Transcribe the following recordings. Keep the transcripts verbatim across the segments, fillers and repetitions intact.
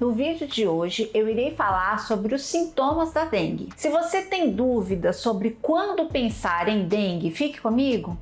No vídeo de hoje eu irei falar sobre os sintomas da dengue. Se você tem dúvidas sobre quando pensar em dengue, fique comigo.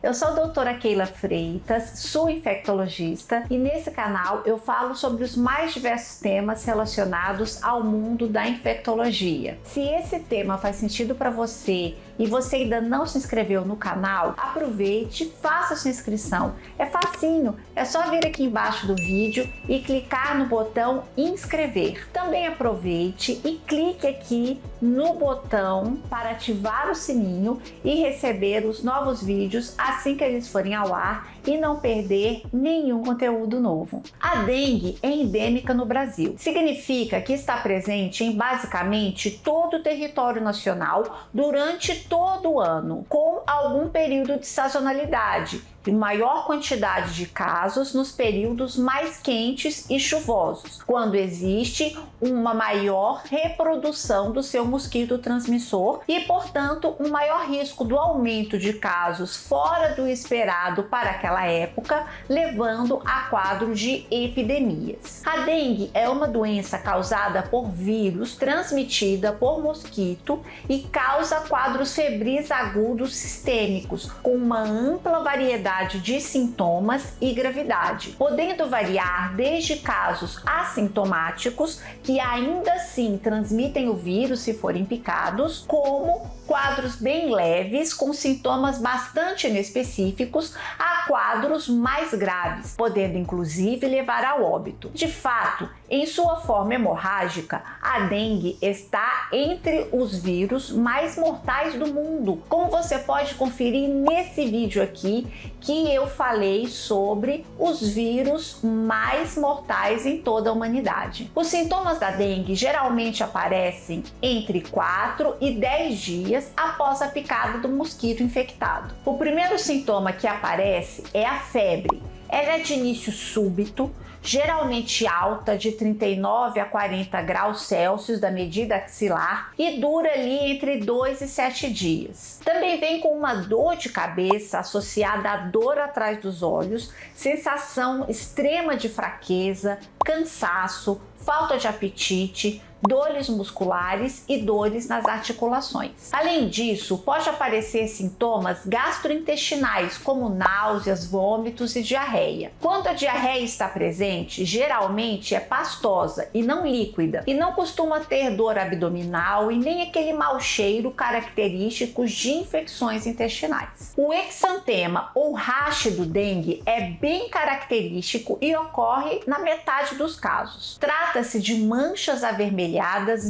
Eu sou a doutora Keilla Freitas, sou infectologista e nesse canal eu falo sobre os mais diversos temas relacionados ao mundo da infectologia. Se esse tema faz sentido para você e você ainda não se inscreveu no canal, aproveite, faça sua inscrição. É facinho, é só vir aqui embaixo do vídeo e clicar no botão inscrever. Também aproveite e clique aqui no botão para ativar o sininho e receber os novos vídeos assim que eles forem ao ar e não perder nenhum conteúdo novo. A dengue é endêmica no Brasil. Significa que está presente em basicamente todo o território nacional durante todo o ano, com algum período de sazonalidade e maior quantidade de casos nos períodos mais quentes e chuvosos, quando existe uma maior reprodução do seu mosquito transmissor e, portanto, um maior risco do aumento de casos fora do esperado para aquela época, levando a quadro de epidemias. A dengue é uma doença causada por vírus, transmitida por mosquito e causa quadros febris agudos sistêmicos, com uma ampla variedade de sintomas e gravidade, podendo variar desde casos assintomáticos, que ainda assim transmitem o vírus se forem picados, como quadros bem leves com sintomas bastante inespecíficos, a quadros mais graves, podendo inclusive levar ao óbito. De fato, em sua forma hemorrágica, a dengue está entre os vírus mais mortais do mundo, como você pode conferir nesse vídeo aqui, que eu falei sobre os vírus mais mortais em toda a humanidade. Os sintomas da dengue geralmente aparecem entre quatro e dez dias após a picada do mosquito infectado. O primeiro sintoma que aparece é a febre. Ela é de início súbito, geralmente alta, de trinta e nove a quarenta graus Celsius da medida axilar, e dura ali entre dois e sete dias. Também vem com uma dor de cabeça associada à dor atrás dos olhos, sensação extrema de fraqueza, cansaço, falta de apetite, dores musculares e dores nas articulações. Além disso, pode aparecer sintomas gastrointestinais, como náuseas, vômitos e diarreia. Quando a diarreia está presente, geralmente é pastosa e não líquida, e não costuma ter dor abdominal e nem aquele mau cheiro característico de infecções intestinais. O exantema ou rache do dengue é bem característico e ocorre na metade dos casos. Trata-se de manchas avermelhadas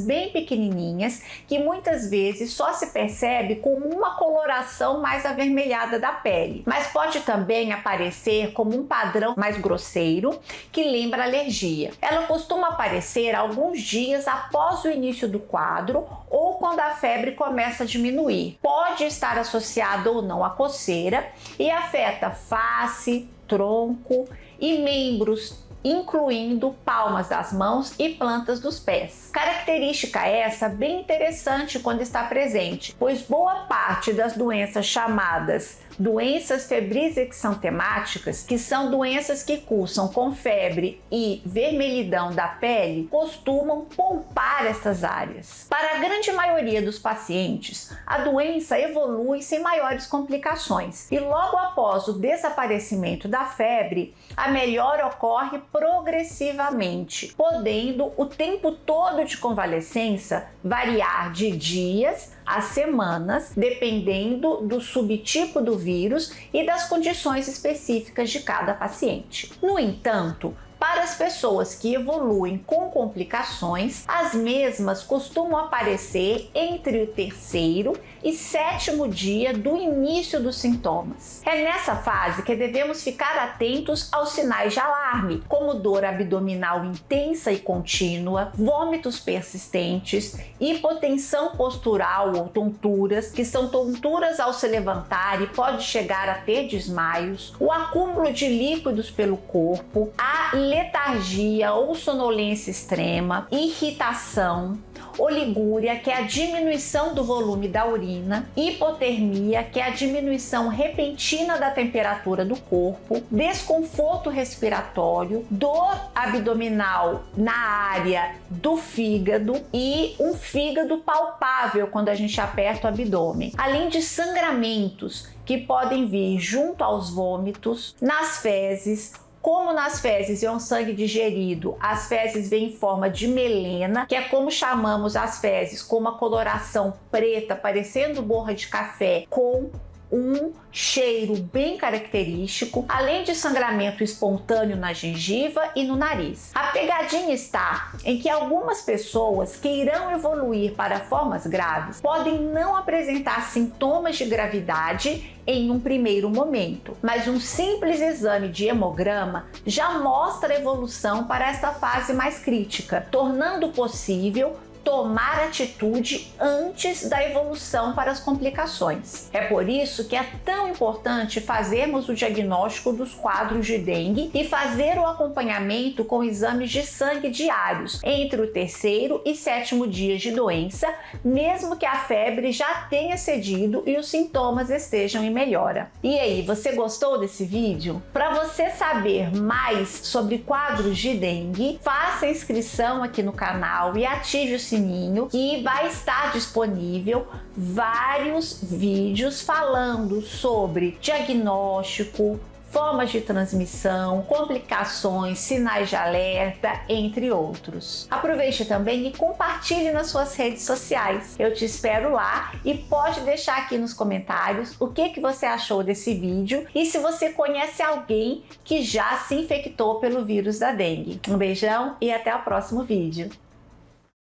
bem pequenininhas, que muitas vezes só se percebe com uma coloração mais avermelhada da pele, mas pode também aparecer como um padrão mais grosseiro que lembra alergia. Ela costuma aparecer alguns dias após o início do quadro ou quando a febre começa a diminuir. Pode estar associada ou não a coceira e afeta face, tronco e membros, incluindo palmas das mãos e plantas dos pés. Característica essa bem interessante quando está presente, pois boa parte das doenças chamadas doenças febris exantemáticas, que são doenças que cursam com febre e vermelhidão da pele, costumam poupar essas áreas. Para a grande maioria dos pacientes, a doença evolui sem maiores complicações e logo após o desaparecimento da febre, a melhora ocorre progressivamente, podendo o tempo todo de convalescença variar de dias a semanas, dependendo do subtipo do vírus e das condições específicas de cada paciente. No entanto, para as pessoas que evoluem com complicações, as mesmas costumam aparecer entre o terceiro e sétimo dia do início dos sintomas. É nessa fase que devemos ficar atentos aos sinais de alarme, como dor abdominal intensa e contínua, vômitos persistentes, hipotensão postural ou tonturas, que são tonturas ao se levantar e pode chegar a ter desmaios, o acúmulo de líquidos pelo corpo, a letargia ou sonolência extrema, irritação, oligúria, que é a diminuição do volume da urina, hipotermia, que é a diminuição repentina da temperatura do corpo, desconforto respiratório, dor abdominal na área do fígado e um fígado palpável quando a gente aperta o abdômen, além de sangramentos que podem vir junto aos vômitos, nas fezes. Como nas fezes é um sangue digerido, as fezes vêm em forma de melena, que é como chamamos as fezes, com uma coloração preta, parecendo borra de café, com um cheiro bem característico, além de sangramento espontâneo na gengiva e no nariz. A pegadinha está em que algumas pessoas que irão evoluir para formas graves podem não apresentar sintomas de gravidade em um primeiro momento, mas um simples exame de hemograma já mostra a evolução para esta fase mais crítica, tornando possível tomar atitude antes da evolução para as complicações. É por isso que é tão importante fazermos o diagnóstico dos quadros de dengue e fazer o acompanhamento com exames de sangue diários entre o terceiro e sétimo dias de doença, mesmo que a febre já tenha cedido e os sintomas estejam em melhora. E aí, você gostou desse vídeo? Para você saber mais sobre quadros de dengue, faça inscrição aqui no canal e ative o sininho sininho que vai estar disponível vários vídeos falando sobre diagnóstico, formas de transmissão, complicações, sinais de alerta, entre outros. Aproveite também e compartilhe nas suas redes sociais. Eu te espero lá e pode deixar aqui nos comentários o que que você achou desse vídeo e se você conhece alguém que já se infectou pelo vírus da dengue. Um beijão e até o próximo vídeo.